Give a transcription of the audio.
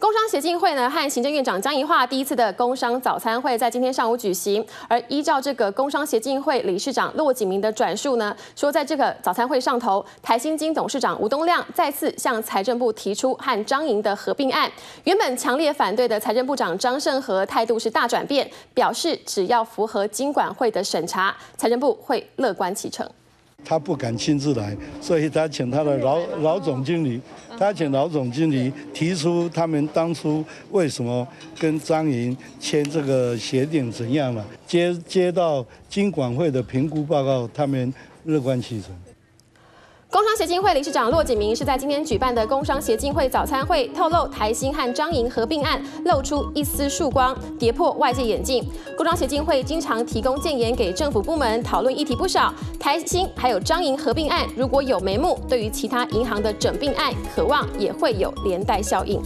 工商协进会呢和行政院长江宜桦第一次的工商早餐会在今天上午举行，而依照这个工商协进会理事长骆景铭的转述呢，说在这个早餐会上头，台新金董事长吴东亮再次向财政部提出和彰银的合并案，原本强烈反对的财政部长张盛和态度是大转变，表示只要符合金管会的审查，财政部会乐观其成。 他不敢亲自来，所以他请他的老总经理，他请老总经理提出他们当初为什么跟彰银签这个协定怎样了。接到金管会的评估报告，他们乐观其成。 工商协进会理事长骆景铭是在今天举办的工商协进会早餐会透露台新和彰银合并案露出一丝曙光，跌破外界眼镜。工商协进会经常提供建言给政府部门讨论议题不少，台新还有彰银合并案如果有眉目，对于其他银行的整并案，渴望也会有连带效应。